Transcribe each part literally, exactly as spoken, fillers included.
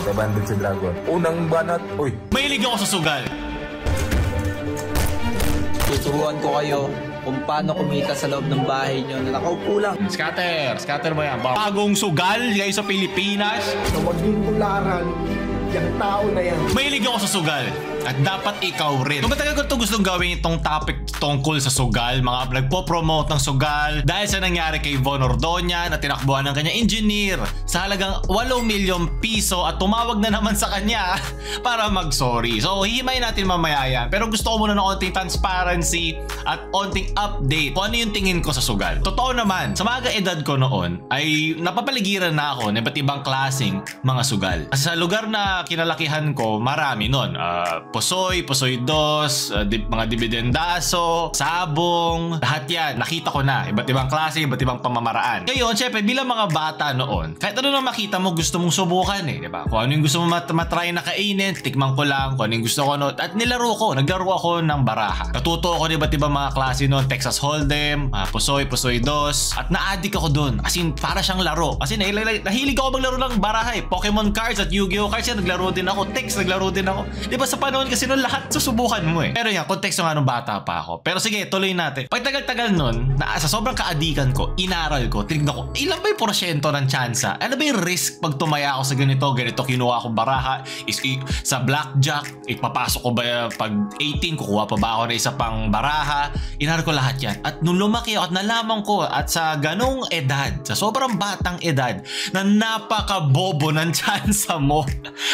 Ayan, abandon si Dragon. Unang banat. Uy. Mahilig ako sa sugal. Tuturuan ko kayo kung paano kumita sa loob ng bahay nyo na nakaupo lang. Scatter. Scatter ba yan? Bagong sugal guys sa Pilipinas. So, wag yung tularan yung tao na yan. Mahilig ako sa sugal. At dapat ikaw rin. Kung matagal ko ito gustong gawin itong topic tungkol sa sugal, mga nagpo-promote ng sugal dahil sa nangyari kay Von Ordoña na tinakbuhan ng kanyang engineer sa halagang walong milyong piso at tumawag na naman sa kanya para mag-sorry. So, hihimay natin mamaya yan. Pero gusto ko muna ng onting transparency at onting update kung ano yung tingin ko sa sugal. Totoo naman, sa mga edad ko noon ay napapaligiran na ako ng iba't ibang klaseng mga sugal. Kasi sa lugar na kinalakihan ko, marami nun. Uh, Pusoy, Pusoy dos, uh, di mga dibidendaso, sabong, lahat yan. Nakita ko na. Iba't ibang klase, iba't ibang pamamaraan. Ngayon, syempre, bilang mga bata noon, kahit ano na makita mo, gusto mong subukan eh. Diba? Kung ano yung gusto mo mat matry na kainin, tikman ko lang, kung ano yung gusto ko noon. At nilaro ko. Naglaro ako ng baraha. Natuto ako, diba't ibang mga klase noon. Texas Holdem, uh, Pusoy, Pusoy dos. At na-addict ako dun. As in, para siyang laro. As in, nahilig ako maglaro ng baraha eh. Pokemon cards at Yu-Gi-Oh cards yan. Naglaro din ako. Text, naglaro din ako. Diba sa panahon kasi nun lahat susubukan mo eh. Pero yan, konteksto nga nung bata pa ako. Pero sige, tuloy natin. Pag tagal-tagal nun, na, sa sobrang kaadikan ko, inaral ko, tinignan ko, ilan ba yung porsyento ng tsansa? Ano ba yung risk pag tumaya ako sa ganito? Ganito, kinuha akong baraha, is, i, sa blackjack, ipapasok ko ba pag eighteen, kukuha pa ba ako na isa pang baraha? Inaral ko lahat yan. At nung lumaki ako at nalaman ko, at sa ganong edad, sa sobrang batang edad, na napakabobo ng tsansa mo.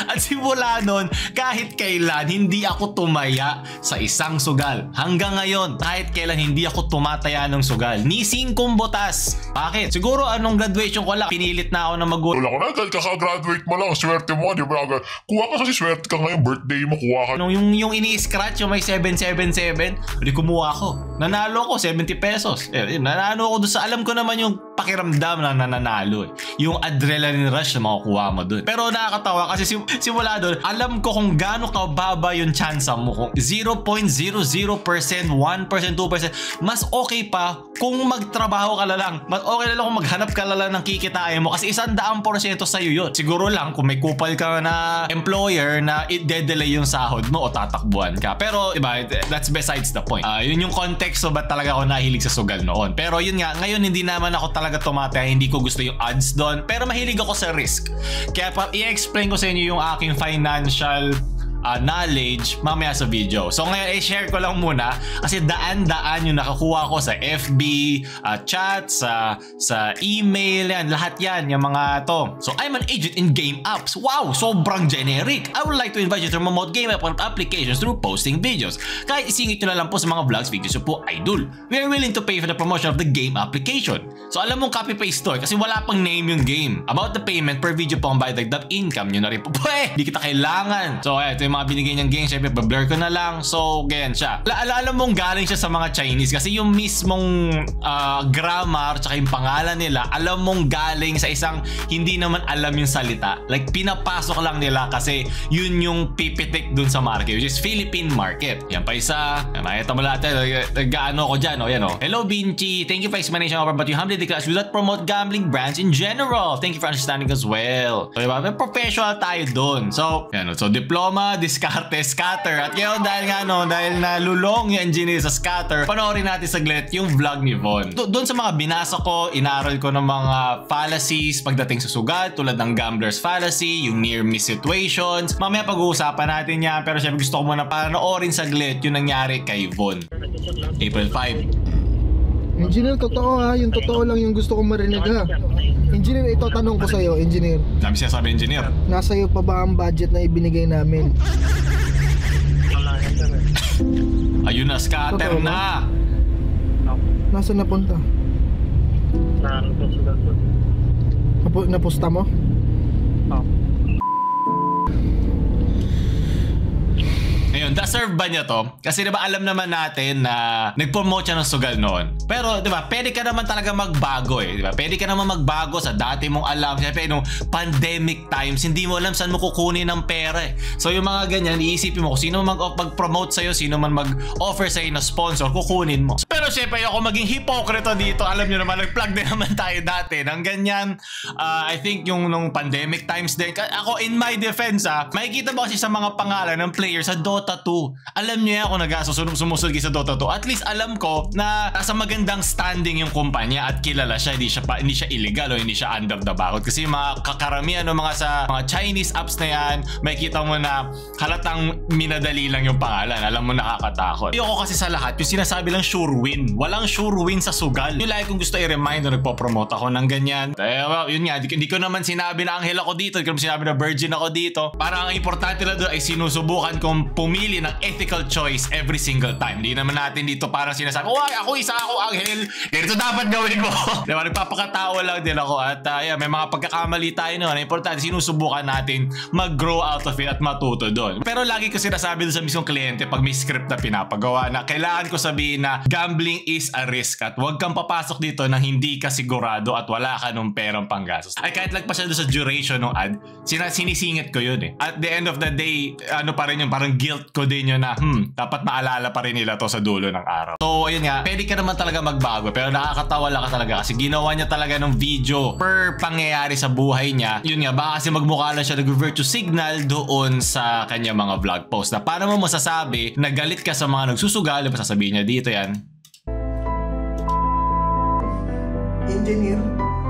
At simula nun, kahit kailan, hindi ako tumaya sa isang sugal. Hanggang ngayon, kahit kailan hindi ako tumataya ng sugal. Ni singkong botas. Bakit? Siguro anong graduation ko lang, pinilit na ako ng magulang. Wala ko na, dahil kakagraduate mo lang, swerte mo, di ba? Kuha ka kasi swerte ka ngayon, birthday mo, kuha ka. Nung yung, yung ini-scratch, yung may seven seven seven, hindi kumuha ko. Nanalo ko, seventy pesos. Eh, nanalo ko doon sa, alam ko naman yung pakiramdam na nananalo eh. Yung adrenaline rush na makukuha mo doon. Pero nakakatawa kasi sim simula doon, alam ko kung gaano kababa yung chance mo kung zero point zero zero percent, one percent, two percent. Mas okay pa kung magtrabaho ka na lang. Mas okay na lang kung maghanap ka na lang ng kikitain mo kasi isang daang porsyento sa'yo yun. Siguro lang kung may kupal ka na employer na i-delay yung sahod mo o tatakbuhan ka. Pero diba, that's besides the point. Uh, yun yung context so ba't talaga ako nahilig sa sugal noon. Pero yun nga, ngayon hindi naman ako talaga tumataya. Hindi ko gusto yung odds doon. Pero mahilig ako sa risk. Kaya pa i-explain ko sa inyo yung aking financial Uh, knowledge mamaya sa video. So ngayon, i-share ko lang muna kasi daan-daan yung nakakuha ko sa F B, uh, chat, sa, sa email, yan. Lahat yan, yung mga to. So, I'm an agent in game apps. Wow! Sobrang generic! I would like to invite you to promote game app on applications through posting videos. Kahit isingit nyo na lang po sa mga vlogs, videos nyo po, idol. We are willing to pay for the promotion of the game application. So, alam mong copy-paste to eh, kasi wala pang name yung game. About the payment per video po ang bayadagdag income nyo na rin po. Pwede! Di kita kailangan! So, ito yung mga binigay niyang game, syempre blur ko na lang. So, ganyan siya. Alala mong galing siya sa mga Chinese kasi yung mismong uh, grammar tsaka yung pangalan nila, alam mong galing sa isang hindi naman alam yung salita. Like, pinapasok lang nila kasi yun yung pipitik dun sa market, which is Philippine market. Yan pa isa. Nakita mo lahat. Nag-ano ko dyan. O, yan o. Hello, Binchi. Thank you for explanation, but you humbly declare we do not promote gambling brands in general. Thank you for understanding as well. So, diba? May professional tayo dun. So, yan o. So, diploma, diskarte, scatter. At ngayon dahil nga no, dahil nalulong yung engineer sa scatter, panoorin natin saglit yung vlog ni Von. Do doon sa mga binasa ko, inaral ko ng mga fallacies pagdating sa sugal, tulad ng gambler's fallacy, yung near-miss situations. Mamaya pag-uusapan natin yan, pero syempre gusto ko muna panoorin saglit yung nangyari kay Von. April five. Engineer, totoo ha. Yung totoo lang yung gusto kong marinig ha. Engineer, ito tanong ko sa'yo, engineer. Dami siya sabi, engineer. Nasa iyo pa ba ang budget na ibinigay namin? Ayun na, scatter na! Nasaan napunta? Napusta mo? Oo. Ngayon, deserve ba niya to? Kasi diba alam naman natin na nag-promote siya ng sugal noon. Pero diba, pwede ka naman talaga magbago eh. Diba? Pwede ka naman magbago sa dati mong alam. Siyempre, nung pandemic times, hindi mo alam saan mo kukunin ng pera eh. So yung mga ganyan, iisipin mo kung sino mag-promote sa'yo, sino man mag-offer sa'yo na sponsor, kukunin mo. Pero Pero syempre, ako maging hipokrito dito. Alam nyo naman, nag-plug din naman tayo dati ng ganyan. Uh, I think yung nung pandemic times din. Ako, in my defense, ah, makikita ba kasi sa mga pangalan ng player sa Dota two? Alam nyo yan, ako nag-asusunod sumusulgi sa Dota two. At least alam ko na sa magandang standing yung kumpanya at kilala siya. Hindi siya, pa, hindi siya illegal o hindi siya under the barrel. Kasi mga kakaramihan ng mga sa mga Chinese apps na yan, makikita mo na halatang minadali lang yung pangalan. Alam mo, nakakatakot. Ayoko kasi sa lahat, yung sinasabi lang sure win. Walang sure win sa sugal. Yung like kung gusto i-remind o nagpo-promote ako ng ganyan. Eh, well, yun nga, hindi ko naman sinabi na anghel ako dito. Hindi ko naman sinabi na virgin ako dito. Parang ang importante na doon ay sinusubukan kong pumili ng ethical choice every single time. Hindi naman natin dito parang sinasabi, oh, ako isa ako anghel. Ganito dapat gawin mo. Diba? Nagpapakatawa lang din ako. At uh, yeah, may mga pagkakamali tayo noon. Importante, sinusubukan natin mag-grow out of it at matuto doon. Pero lagi ko sinasabi doon sa mismong kliyente pag may script na pinapagawa na kailangan ko sabihin na gambling is a risk at huwag kang papasok dito nang hindi ka sigurado at wala ka nung perang panggastos. Ay kahit lagpas siya doon sa duration ng ad, sinisingit ko yun eh. At the end of the day, ano pa rin yung parang guilt ko din yun na hmm, dapat maalala pa rin nila to sa dulo ng araw. So ayun nga, pwede ka naman talaga magbago pero nakakatawa lang ka talaga kasi ginawa niya talaga ng video per pangyayari sa buhay niya. Yun nga, baka kasi magmukha lang siya nag-virtue signal doon sa kanya mga vlog post na paano mo masasabi na galit ka sa mga nagsusugal, masasabihin niya dito yan. Engineer,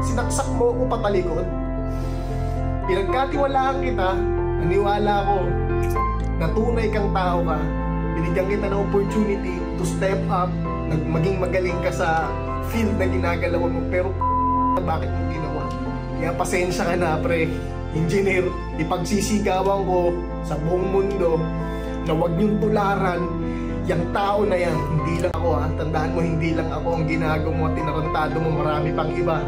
sinaksak mo ako patalikod. Pinagkatiwalaan kita, naniwala ko na tunay kang tao ka. Binigyan kita ng opportunity to step up, maging magaling ka sa field na ginagalawan mo. Pero bakit mo ginawa? Kaya pasensya ka na pre. Engineer, ipagsisigawan ko sa buong mundo na huwag niyong tularan yang tao na yan. Hindi lang ako ha, tandaan mo, hindi lang ako ang ginagawa mo at tinarantado mo, marami pang iba.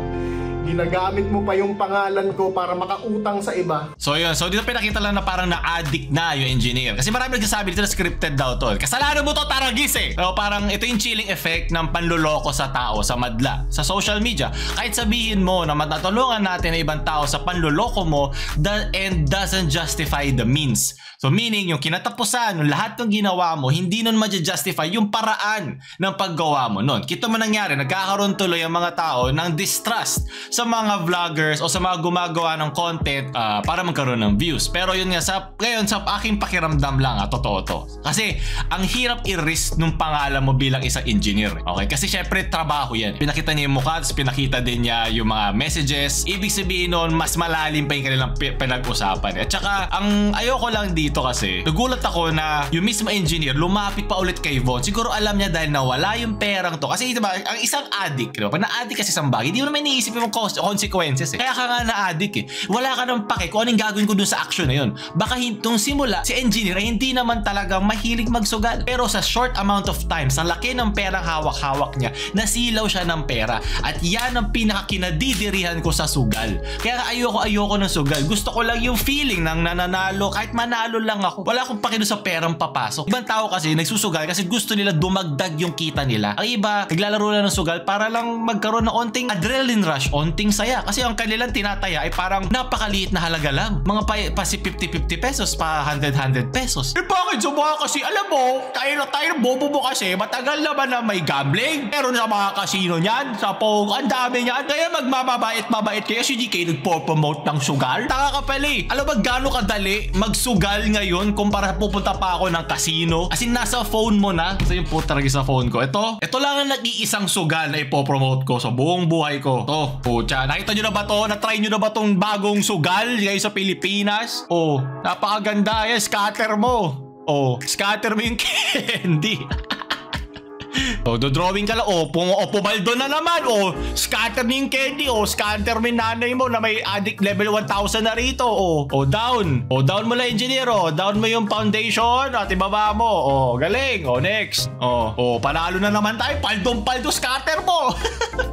Ginagamit mo pa yung pangalan ko para makautang sa iba. So yun, so dito pinakita lang na parang na-addict na yung engineer. Kasi marami nagsasabi dito na scripted daw to. Kasalanan mo to, taragis eh. So parang ito yung chilling effect ng panluloko sa tao, sa madla, sa social media. Kahit sabihin mo na matulungan natin ang ibang tao sa panluloko mo, the end doesn't justify the means. So meaning, yung kinatapusan, yung lahat ng ginawa mo, hindi nun ma-justify yung paraan ng paggawa mo nun. Kito man nangyari, nagkakaroon tuloy ang mga tao ng distrust sa mga vloggers o sa mga gumagawa ng content uh, para magkaroon ng views. Pero yun nga, sa, ngayon sa aking pakiramdam lang, ah, totoo to. Kasi ang hirap i-risk nung pangalan mo bilang isang engineer. Okay? Kasi syempre, trabaho yan. Pinakita niya yung mukha, pinakita din niya yung mga messages. Ibig sabihin nun, mas malalim pa yung kanilang pinag-usapan. At saka, ang ayoko lang dito, dito kasi, nagulat ako na yung mismo engineer lumapit pa ulit kay Von. Siguro alam niya dahil nawala yung perang to. Kasi diba, ang isang addict, diba? Pag na-addict kasi isang bagay, hindi mo naman iniisip yung consequences eh. Kaya ka nga na-addict eh. Wala ka nang pake kung anong gagawin ko dun sa action na yun. Baka hintong simula, si engineer ay hindi naman talaga mahilig magsugal. Pero sa short amount of time, sa laki ng perang hawak-hawak niya, nasilaw siya ng pera. At yan ang pinakakinadidirihan ko sa sugal. Kaya ayoko-ayoko ng sugal. Gusto ko lang yung feeling ng nananalo. Kahit manalo lang ako, wala akong pakino sa perang papasok. Ibang tao kasi nagsusugal kasi gusto nila dumagdag yung kita nila. Ang iba naglalaro lang ng sugal para lang magkaroon ng onting adrenaline rush, onting saya. Kasi ang kanilang tinataya ay parang napakaliit na halaga lang, mga pa, pa si fifty fifty pesos, pa one hundred one hundred pesos. Eh bakit sumaka kasi? Alam mo, tayo na tayo bobo mo kasi, matagal na ba na may gambling? Pero sa mga kasino niyan, sa Pog, ang dami niyan. Kaya magmamabait-mabait kayo si G K nagpo-promote ng sugal? Taka ka pala eh. Alam ba gano'ng kadali magsugal ngayon kumpara pupunta pa ako ng casino? As in, nasa phone mo na. Kasi yung puta talaga sa phone ko. Ito, ito lang ang nag-iisang sugal na ipopromote ko sa buong buhay ko. Ito, pucha. Nakita nyo na ba to? Natry nyo na ba tong bagong sugal guys sa Pilipinas? Oh, napakaganda. Eh, scatter mo. Oh, scatter mo yung candy. O, so, dodrawing ka lang. O, pumaldo na naman. O, scatter mo yung candy. O, scatter mo yung nanay mo na may addict level one thousand na rito. O, o down. O, down mo lang, engineer. O, down mo yung foundation at ibaba mo. O, galing. O, next. O, o panalo na naman tayo. Paldong-paldo, scatter mo.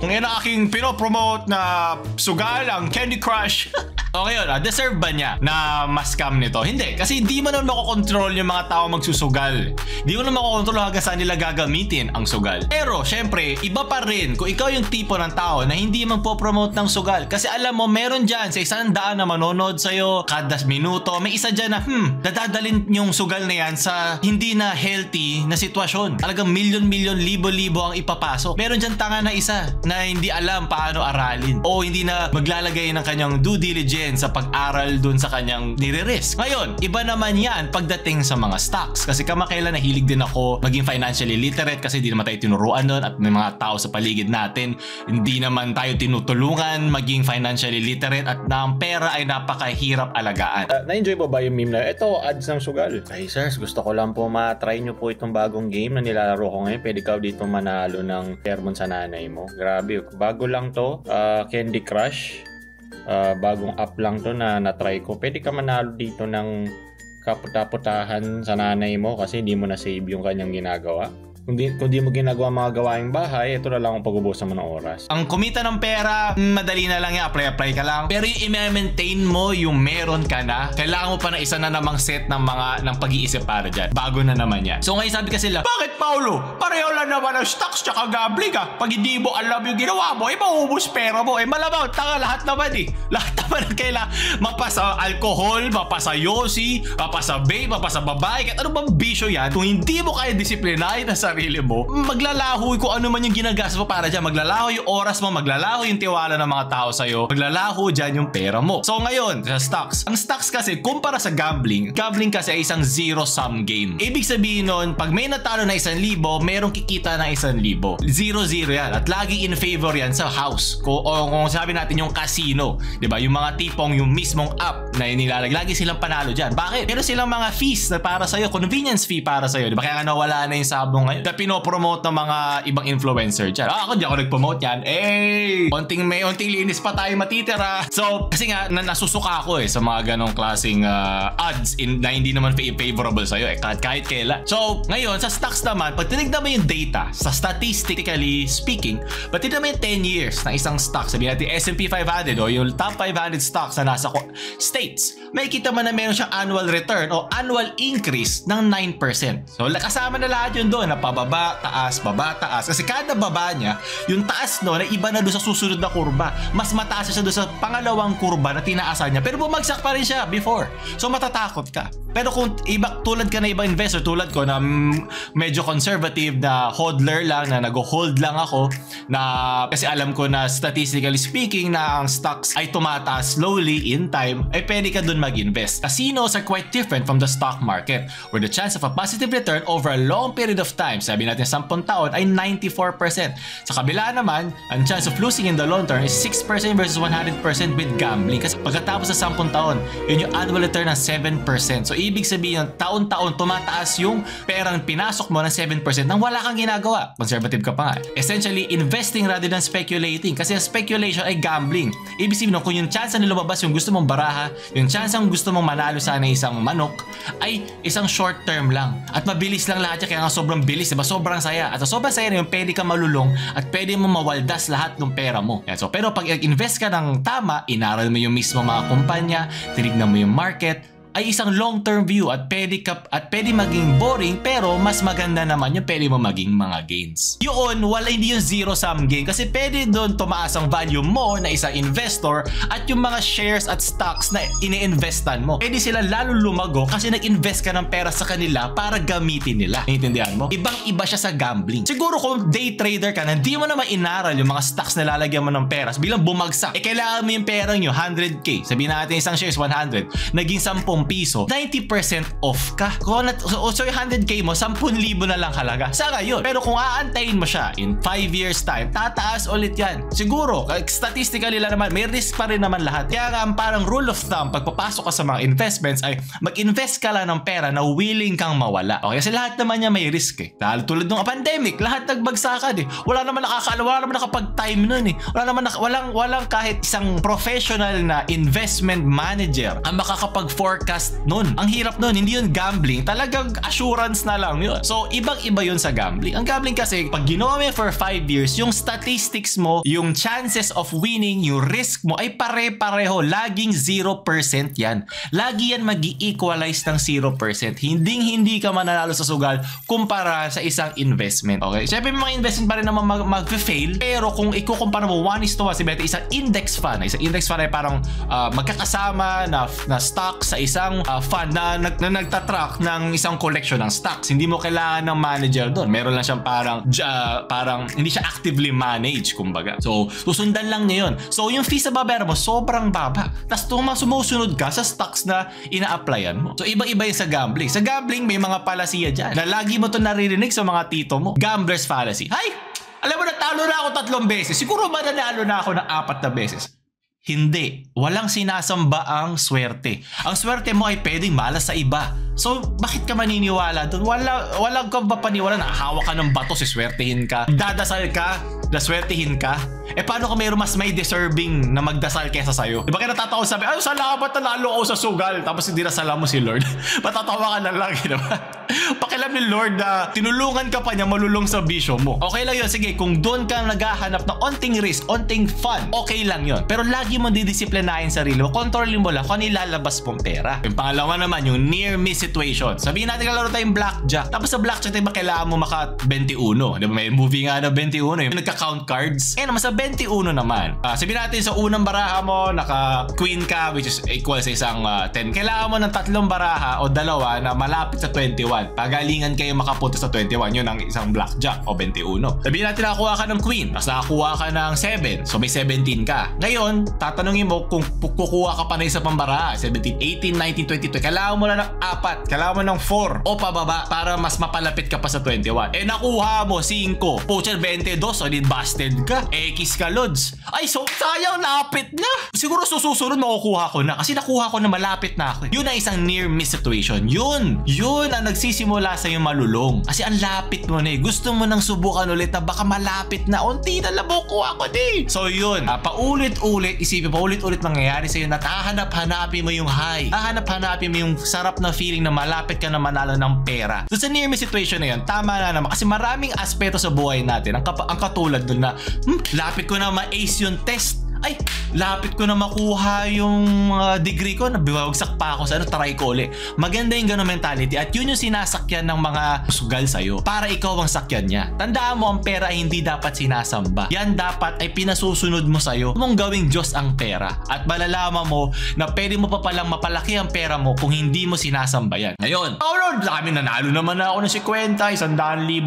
Ngayon ang aking pinopromote na sugal, ang Candy Crush. Okay yun, ah, deserve ba niya na mascam nito? Hindi, kasi di mo naman makokontrol yung mga tao magsusugal. Di mo naman makokontrol hanggang saan nila gagamitin. ang sugal. Pero syempre, iba pa rin kung ikaw yung tipo ng tao na hindi magpo-promote ng sugal. Kasi alam mo, meron dyan sa isang daan na manonood sa'yo kada minuto, may isa dyan na hmm, dadadalin yung sugal na yan sa hindi na healthy na sitwasyon. Talagang milyon-milyon, libo-libo ang ipapasok. Meron dyan tanga na isa na hindi alam paano aralin o hindi na maglalagay ng kanyang due diligence sa pag-aral dun sa kanyang nire-risk. Ngayon, iba naman yan pagdating sa mga stocks. Kasi kamakailan nahilig din ako maging financially literate kasi hindi naman tayo tinuruan nun at may mga tao sa paligid natin. Hindi naman tayo tinutulungan maging financially literate at na ang pera ay napakahirap alagaan. Uh, na-enjoy mo ba yung meme na ito? Ads ng sugal. Hey sirs, gusto ko lang po matry nyo po itong bagong game na nilalaro ko ngayon. Pwede ka dito manalo ng sermon sa nanay mo. Grabe, bago lang to. Uh, Candy Crush. Uh, bagong app lang to na natry ko. Pwede ka manalo dito ng kaputaputahan sa nanay mo kasi hindi mo na save yung kanyang ginagawa. Kung di, kung di mo ginagawa mga gawaing bahay, ito na lang ang pag-ubusan mo ng oras. Ang kumita ng pera, madali na lang yan. Apply-apply ka lang. Pero yung i-maintain mo yung meron ka na, kailangan mo pa na isa na namang set ng mga ng pag-iisip para dyan. Bago na naman yan. So ngayon sabi kasi lang, bakit Paolo? Pareho lang naman ang stocks tsaka gambling ah. Pag hindi mo alam yung ginawa mo, eh maubos pera mo. Eh malamang, tanga lahat naman eh. Lahat naman ang kailangan. Mapasa alcohol, mapasa yosi, mapasa babe, mapasa babae. Kahit ano bang bisyo yan? Kung hindi mo kaya disiplinahin na sa sarili mo, maglalaho kung ano man yung ginagastos mo para dyan. Maglalaho yung oras mo, maglalaho yung tiwala ng mga tao sa'yo, maglalaho dyan yung pera mo. So ngayon, sa stocks. Ang stocks kasi, kumpara sa gambling, gambling kasi ay isang zero-sum game. Ibig sabihin nun, pag may natalo na isang libo, merong kikita na isang libo. Zero-zero yan. At lagi in favor yan sa house. O kung sabi natin yung casino, diba? Yung mga tipong yung mismong app na inilalag, lagi silang panalo dyan. Bakit? Pero silang mga fees na para sa'yo, convenience fee para sa'yo. Diba? Kaya nga nawala na yung sabong ngayon na pinopromote ng mga ibang influencer dyan. Ah, ako di ako nagpromote yan. Eh, unting may unting linis pa tayo matitira. So, kasi nga, na, nasusuka ako eh sa mga ganong klaseng uh, ads in, na hindi naman favorable sa'yo eh, kahit, kahit kailan. So, ngayon, sa stocks naman, pag tinignan mo yung data, sa statistically speaking, pag tinignan mo yung ten years ng isang stock, sabihin natin S and P five hundred o yung top five hundred stocks na nasa states, may kita man na meron siyang annual return o annual increase ng nine percent. So, kasama na lahat yun doon, napapagod baba, taas, baba, taas. Kasi kada baba niya, yung taas no, na iba na doon sa susunod na kurba. Mas mataas siya doon sa pangalawang kurba na tinaasan niya. Pero bumagsak pa rin siya before. So matatakot ka. Pero kung iba, tulad ka na ibang investor, tulad ko na mm, medyo conservative na hodler lang, na nag-hold lang ako, na kasi alam ko na statistically speaking na ang stocks ay tumataas slowly in time, ay pwede ka dun mag-invest. Casinos are quite different from the stock market where the chance of a positive return over a long period of time, sabi natin sampung taon, ay ninety-four percent. Sa kabila naman, ang chance of losing in the long term is six percent versus one hundred percent with gambling. Kasi pagkatapos sa sampung taon, yun yung annual return ng seven percent. So ibig sabihin, taon-taon tumataas yung perang pinasok mo ng seven percent nang wala kang ginagawa. Conservative ka pa nga. Essentially, investing rather than speculating. Kasi ang speculation ay gambling. Ibig sabihin, kung yung chance na lumabas yung gusto mong baraha, yung chance ang gusto mong manalo sana isang manok, ay isang short term lang. At mabilis lang lahat yan. Kaya nga sobrang bilis, diba? Sobrang saya. At sobrang saya na yung pwede ka malulong at pwede mo mawaldas lahat ng pera mo. Yan. So, pero pag invest ka ng tama, inaral mo yung mismo mga kumpanya, tinignan mo yung market, ay isang long-term view at pwede, ka, at pwede maging boring pero mas maganda naman yung pwede mo maging mga gains. Yun, wala hindi yung zero-sum game kasi pwede doon tumaas ang value mo na isang investor at yung mga shares at stocks na ini-investan mo. Pwede sila lalo lumago kasi nag-invest ka ng pera sa kanila para gamitin nila. Naintindihan mo? Ibang-iba siya sa gambling. Siguro kung day trader ka na hindi mo naman inaral yung mga stocks na lalagyan mo ng pera, bilang bumagsak, eh kailangan mo yung pera nyo, one hundred K. Sabihin natin isang shares, one hundred. Naging sampung piso, ninety percent off ka. Kung na, so, so yung one hundred K mo, ten thousand na lang halaga. Sa ngayon. Pero kung aantayin mo siya in five years time, tataas ulit yan. Siguro, statistically lang naman, may risk pa rin naman lahat. Kaya nga, parang rule of thumb, pagpapasok ka sa mga investments ay mag-invest ka lang ng pera na willing kang mawala. Okay? Kasi lahat naman niya may risk eh. Dahil tulad ng pandemic, lahat nagbagsakan eh. Wala naman nakakaala, wala naman nakapag-time nun eh. Wala naman, walang, walang kahit isang professional na investment manager ang makakapag-forecast podcast nun. Ang hirap nun, hindi yun gambling. Talagang assurance na lang yun. So, ibang-iba yun sa gambling. Ang gambling kasi, pag ginawa mo for five years, yung statistics mo, yung chances of winning, yung risk mo, ay pare-pareho. Laging zero percent yan. Lagi yan mag-i-equalize ng zero percent. Hinding-hindi ka mananalo sa sugal kumpara sa isang investment. Okay? Siyempre, may mga investment pa rin naman mag-fail. Pero kung ikukumpara mo one is to one, si Beta, isang index fund. Isang index fund ay parang uh, magkakasama na, na stock sa isang uh, fund na, na, na nagtatrack ng isang collection ng stocks. Hindi mo kailangan ng manager doon. Meron lang siyang parang uh, parang hindi siya actively managed, kumbaga. So, susundan lang niya yun. So, yung fee sa babayar mo, sobrang baba. Tapos, sumusunod ka sa stocks na ina-applyan mo. So, iba-iba yung sa gambling. Sa gambling, may mga palasiya dyan na lagi mo to naririnig sa mga tito mo. Gambler's fallacy. Hay! Alam mo, natalo na ako tatlong beses. Siguro ba nanalo na ako ng apat na beses? Hindi. Walang sinasamba ang swerte. Ang swerte mo ay pwedeng malas sa iba. So, bakit ka maniniwala doon? Wala, walang ka ba paniwala na hawak ka ng bato, siswertehin ka? Dadasal ka, daswertehin ka? Eh, paano kung mayroon mas may deserving na magdasal kesa sa'yo? Diba ka natatawa sabi, ay, sala ka ba't nalo ako sa sugal? Tapos hindi nasala mo si Lord. Patatawa ka na lang, you know? Pakialam ni Lord na tinulungan ka pa niya malulong sa bisyo mo. Okay lang yun, sige, kung doon ka naghahanap ng onting risk, onting fun, okay lang yun. Pero lagi mo didisiplinahin sarili mo, kontrolin mo lang kung ano ilalabas pong pera. Yung pangalawa naman, yung near-miss situation. Sabihin natin kalaro tayong blackjack. Tapos sa blackjack tayo kailangan mo maka twenty-one. Diba may movie nga na twenty-one eh. Nagka-count cards. Eh naman sa twenty-one naman. Uh, sabihin natin sa unang baraha mo naka queen ka which is equal sa isang uh, ten. Kailangan mo ng tatlong baraha o dalawa na malapit sa twenty-one. Pagalingan kayo makapunta sa twenty-one. Yun ang isang blackjack o twenty-one. Sabihin natin nakakuha ka ng queen. Tapos nakakuha ka ng seven. So may seventeen ka. Ngayon, tatanungin mo kung kukuha ka pa na isa pang baraha. seventeen, eighteen, nineteen, twenty-two. Kailangan mo na ng apat. Kailangan mo ng four o pababa para mas mapalapit ka pa sa twenty-one. Eh nakuha mo five. Pocher twenty-two. So din busted ka. Eh kiss ka lods. Ay so sayang lapit na. Siguro susunod makukuha ko na kasi nakuha ko na malapit na ako. Yun ang isang near miss situation. Yun. Yun ang nagsisimula sa yung malulong. Kasi ang lapit mo na eh. Gusto mo nang subukan ulit na baka malapit na. Unti na labukuha ko di. So yun. Uh, paulit-ulit. Isipin paulit-ulit mangyayari sa'yo na hahanap-hanapin mo yung high. Hahanap-hanapin mo yung sarap na feeling na malapit ka na manalo ng pera. So sa near me situation na yun, tama na naman. Kasi maraming aspeto sa buhay natin. Ang, ang katulad dun na, hmm, lapit ko na ma-ace yung test. Ay, lapit ko na makuha yung uh, degree ko. Nabibawagsak pa ako sa ano, taray ko ulit. Maganda yung gano'ng mentality. At yun yung sinasakyan ng mga sugal sa'yo para ikaw ang sakyan niya. Tandaan mo, ang pera ay hindi dapat sinasamba. Yan dapat ay pinasusunod mo sa'yo. Huwag mong gawing Diyos ang pera. At malalaman mo na pwede mo pa palang mapalaki ang pera mo kung hindi mo sinasamba yan. Ngayon, oh Lord, kami nanalo naman na ako ng fifty, one hundred thousand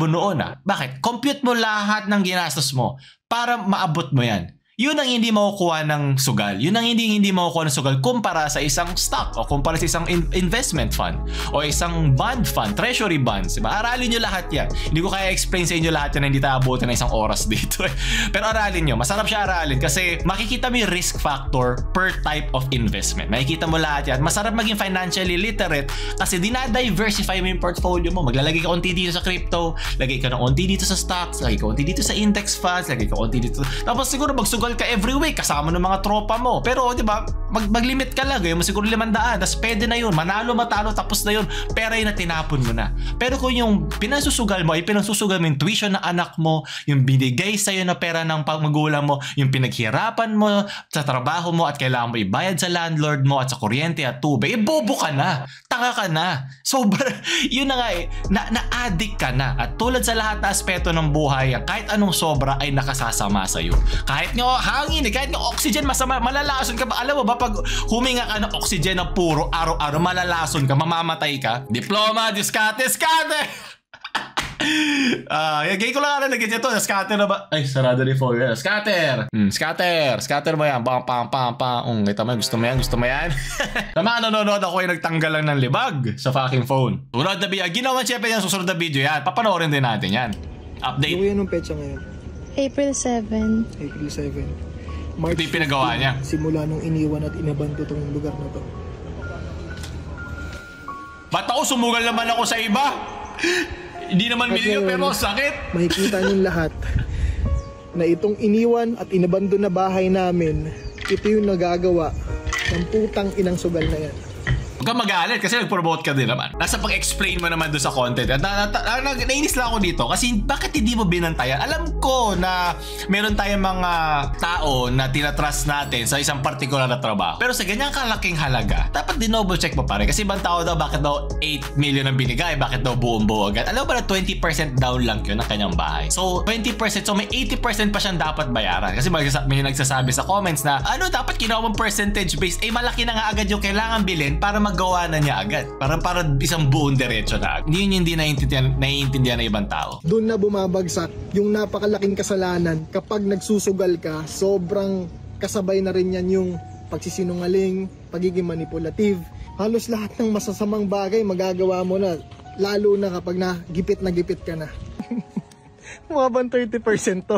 noon ah. Bakit? Compute mo lahat ng ginastos mo para maabot mo yan. Yun ang hindi makukuha ng sugal. Yun ang hindi hindi makukuha ng sugal kumpara sa isang stock o kumpara sa isang in investment fund o isang bond fund, treasury bonds. Diba? Aralin nyo lahat yan. Hindi ko kaya explain sa inyo lahat yan na hindi tayo abutin na isang oras dito. Eh. Pero aralin nyo. Masarap siya aralin kasi makikita mo yung risk factor per type of investment. Makikita mo lahat yan. Masarap maging financially literate kasi dinadiversify mo yung portfolio mo. Maglalagay ka onti dito sa crypto, lagay ka ng onti dito sa stocks, lagay ka onti dito sa index funds, lagay ka onti dito. Tapos siguro magsugal ka every week kasama ng mga tropa mo. Pero di ba, mag maglimit ka lang, gawin mo siguro limandaan, tapos pwede na yun, manalo matalo tapos na yun, pera yun na tinapon mo na. Pero kung yung pinasusugal mo ay pinasusugal mo yung tuition ng anak mo, yung binigay sa'yo na pera ng magulang mo, yung pinaghirapan mo sa trabaho mo at kailangan mo ibayad sa landlord mo at sa kuryente at tubig, eh bobo ka na, tanga ka na, sobrang yun na nga eh, na, na addict ka na. At tulad sa lahat na aspeto ng buhay, kahit anong sobra ay nakasasama sa'yo. Kahit nga hangin eh. Kahit ng oxygen, masama, malalason ka ba? Alam mo ba, pag huminga ka ng oxygen na puro, araw-araw, malalason ka, mamamatay ka. Diploma, diskate, diskate! Ah, uh, gay ko lang na nag-get ito. Scatter na ba? Ay, sarado ni Foy. Scatter! Mm, scatter! Scatter mo yan. Bang, pang, pang, pang. Um, ito mo yan. Gusto mo yan? Gusto mo yan? Tama, nanonood ako yung nagtanggal lang ng libag sa fucking phone. Sunod na video. Ginawan siyempre yan. Susunod na video yan. Papanoorin din natin yan. Update. Ano yan ang petsa ngayon? April seven. April seven. March, ito yung pinagawa niya. Simula nung iniwan at inabanto itong lugar na to. Ba't ako? Sumugal naman ako sa iba? Hindi naman minigil pero sakit. Makikita niyong lahat na itong iniwan at inabanto na bahay namin, ito yung nagagawa ng putang inang sugal na yan. Huwag kang magalit kasi nag-promote ka din naman. Nasa pag-explain mo naman doon sa content. At na, na, na, na, nainis lang ako dito kasi bakit hindi mo binantayan? Alam ko na meron tayong mga tao na tinatrust natin sa isang particular na trabaho. Pero sa ganyang kalaking halaga, dapat dinoble check mo pare. Kasi ibang tao daw, bakit daw eight million ang binigay? Bakit daw buong-buo agad? Alam ba na twenty percent down lang yun ng kanyang bahay? So, twenty percent. So, may eighty percent pa siyang dapat bayaran. Kasi may nagsasabi sa comments na, ano, dapat ginawa mong percentage based. Eh, malaki na nga agad yung kailangan bilhin para magawa na niya agad. Parang para isang buong diretso na agad. Yun yung hindi naiintindihan, naiintindihan ng ibang tao. Doon na bumabagsak yung napakalaking kasalanan. Kapag nagsusugal ka, sobrang kasabay na rin yan yung pagsisinungaling, pagiging manipulative. Halos lahat ng masasamang bagay magagawa mo na. Lalo na kapag na gipit na gipit ka na. Mabang thirty percent to.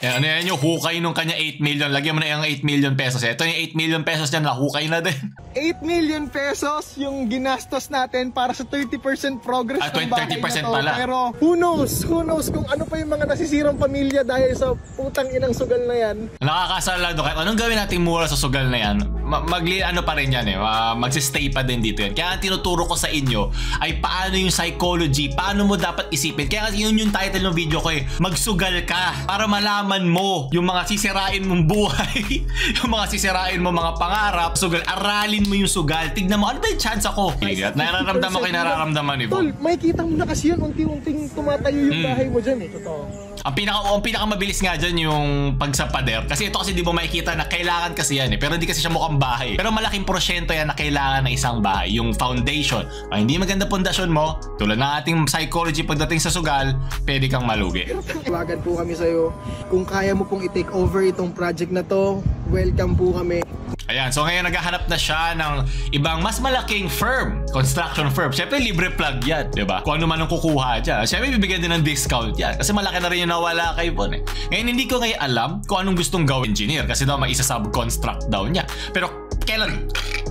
Yan, ano yan yung hukay nung kanya eight million. Lagyan mo na yung eight million pesos. Ito yung eight million pesos niyan, nahukay na din. eight million pesos yung ginastos natin para sa thirty percent progress ah, ng bahay na to. Pala. Pero who knows, who knows kung ano pa yung mga nasisirang pamilya dahil sa putang inang sugal na yan. Nakakasala doon. Kahit anong gawin natin mura sa sugal na yan, magli ano pa rin yan eh. Magsistay pa din dito yan. Kaya ang tinuturo ko sa inyo ay paano yung psychology, paano mo dapat isipin. Kaya yun yung title ng video ko eh. Magsugal ka para malaman mo yung mga sisirain mong buhay, yung mga sisirain mong mga pangarap. Sugal, aralin mo yung sugal. Tignan mo, ano ba yung chance ako? At nararamdaman ko yung nararamdaman eh. Tol, may kita mo na kasi yun. Unti-unting tumatayo yung mm. bahay mo dyan eh. Totoo. Ang pinaka, ang pinaka mabilis nga dyan yung pagsapader. Kasi ito kasi di mo makikita na kailangan kasi yan eh. Pero hindi kasi siya mukhang bahay. Pero malaking prosyento yan na kailangan ng isang bahay. Yung foundation. Ang hindi maganda pundasyon mo, tulad ng ating psychology pagdating sa sugal, pwede kang malugi. Iwagan po kami sa'yo. Kung kaya mo pong i-take over itong project na to, welcome po kami. Ayan, so ngayon naghahanap na siya ng ibang mas malaking firm, construction firm. Siyempre, libre plug yan, di ba? Kung ano man ang kukuha dyan. Siyempre, bibigyan din ng discount yan. Kasi malaki na rin yung nawala kay Bon eh. Ngayon, hindi ko ngayon alam kung anong gustong gawin engineer. Kasi daw, may isa sub-construct daw niya. Pero, kailan?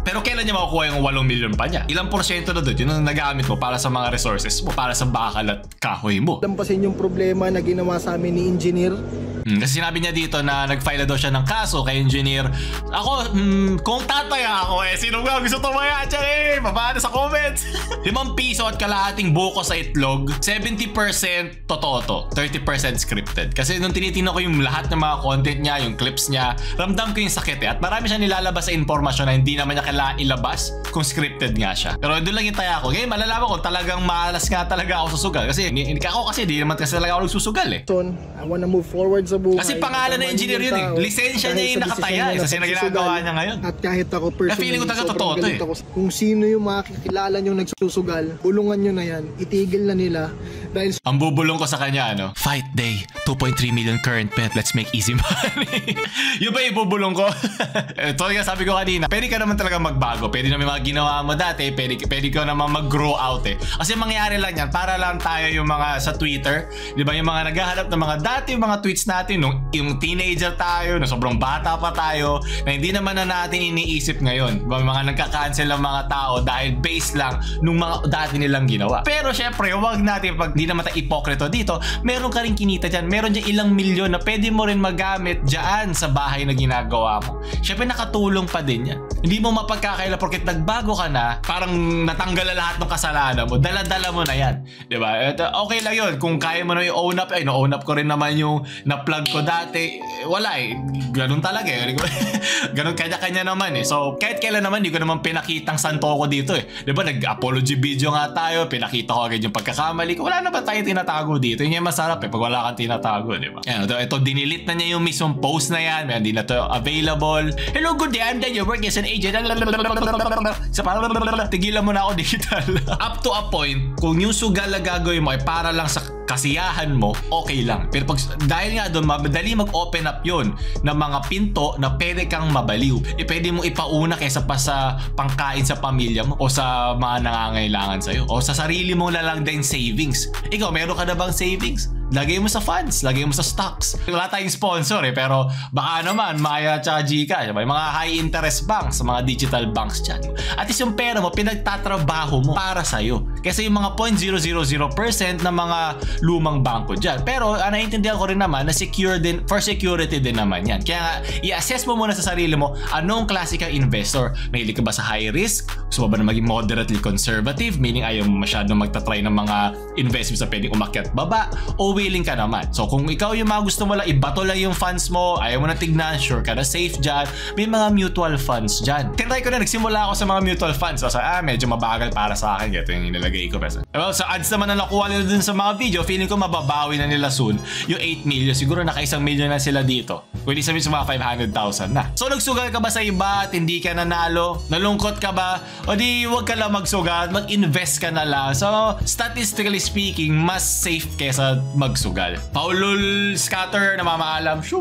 Pero kailan niya makukuha yung eight million pa niya? Ilang porsyento na doon, yun ang nagamit mo para sa mga resources mo, para sa bakal at kahoy mo. Lampasin yung problema na ginawa sa amin ni engineer. Hmm, kasi sinabi niya dito na nag-file daw siya ng kaso kay engineer. Ako, hmm, kung tataya ako eh, sino nga gusto tumaya dyan eh? Mabada sa comments. limang piso at kalahating buko sa itlog, seventy percent totoo to, thirty percent scripted. Kasi nung tinitingnan ko yung lahat ng mga content niya, yung clips niya, ramdam ko yung sakit eh. At marami siya nilalabas sa informasyon na hindi naman niya kailangan ilabas kung scripted nga siya. Pero doon lang yung taya ko. Ngayon, malalaman ko talagang maalas nga talaga ako susugal. Kasi ako kasi di naman kasi talaga ako nagsusugal eh. I wanna move forward sa buhay. Kasi pangalan na engineer yun eh. Lisensya niya yung nakataya eh. Kasi naginagawa niya ngayon. At kahit ako personally, feeling ko talaga totoo to eh. Kung sino yung makikilala niyong nagsusugal, bulungan nyo na yan. Itigil na nila. Dahil ang bubulong ko sa kanya ano, Fight Day, two point three million current pet. Let's make easy money. Yun ba ibubulong ko? Ito nga sabi ko kanina, pwede ka naman talaga magbago. Pwede na may mga ginawa mo dati. Pwede, pwede ka naman mag-grow out eh. Kasi mangyari lang yan. Para lang tayo yung mga sa Twitter. Di ba yung mga naghahanap ng mga dati yung mga tweets natin nung yung teenager tayo, nung sobrang bata pa tayo, na hindi naman na natin iniisip ngayon. Diba, mga nagka-cancel ng mga tao dahil based lang nung mga dati nilang ginawa. Pero syempre, huwag natin pag di naman tayo ipokrito dito. Meron ka rin kinita dyan. Meron dyan ilang milyon na pwede mo rin magamit dyan sa bahay na ginagawa mo. Syempre, nakatulong pa din yan. Hindi mo mapag kakailan porket nagbago ka na, parang natanggal na lahat ng kasalanan mo, dala-dala mo na yan, di ba? Okay lang yun kung kaya mo na yung own up. Ay, no, own up ko rin naman yung na-plug ko dati. Wala eh, ganun talaga eh. Ganun kanya-kanya naman eh. So kahit kailan naman, di ko naman pinakitang santo ko dito eh, di ba? Nag-apology video nga tayo, pinakita ko agad yung pagkakamali ko. Wala na ba tayong tinatago dito? Yun yung masarap eh, pag wala kang tinatago, di ba? Ito, dinilit na niya yung mismong post na yan. Hindi na to available. Hello, good day, I'm Daniel, work as an agent. Tigilan mo na ako digital. Up to a point, kung yung sugal na gagawin mo ay para lang sa kasiyahan mo, okay lang. Pero pag, dahil nga doon, madali mag-open up yun ng mga pinto na pwede kang mabaliw. E pwede mong ipauna kaysa pa sa pangkain sa pamilya mo o sa mga nangangailangan sa'yo o sa sarili mong lalagdain savings. Ikaw, meron ka na bang savings? Lagay mo sa funds, lagay mo sa stocks. Wala tayong sponsor eh, pero baka naman Maya at Gcash, may mga high interest banks, mga digital banks dyan. At is yung pera mo, pinagtatrabaho mo para sa'yo. Kasi yung mga zero point zero zero zero percent na mga lumang banko dyan. Pero ah, naiintindihan ko rin naman na secure din, for security din naman yan. Kaya nga, i-assess mo muna sa sarili mo, anong klase kang investor? Mahilig ka ba sa high risk? Gusto mo ba na maging moderately conservative? Meaning ayaw mo masyadong magtatry ng mga investments na pwedeng umakyat baba? O willing ka naman. So kung ikaw yung mga gusto mo lang, ibato lang yung funds mo, ayaw mo na tignan, sure ka na safe dyan, may mga mutual funds dyan. Tinry ko na, nagsimula ako sa mga mutual funds. So, ah, medyo mabagal para sa akin. Ito yung inilagay ko. Pesa. Well, sa ads naman na nakuha nila dun sa mga video, feeling ko mababawi na nila soon. Yung eight million, siguro naka one million na sila dito. Pwede sabihin sa mga five hundred thousand na. So nagsugal ka ba sa iba at hindi ka nanalo? Nalungkot ka ba? O di huwag ka lang magsugal, mag-invest ka na lang. So statistically speaking, mas safe kesa magsugal. PaoLUL scatter na mamaalam. Shoo!